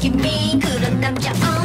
Give me 그런 남자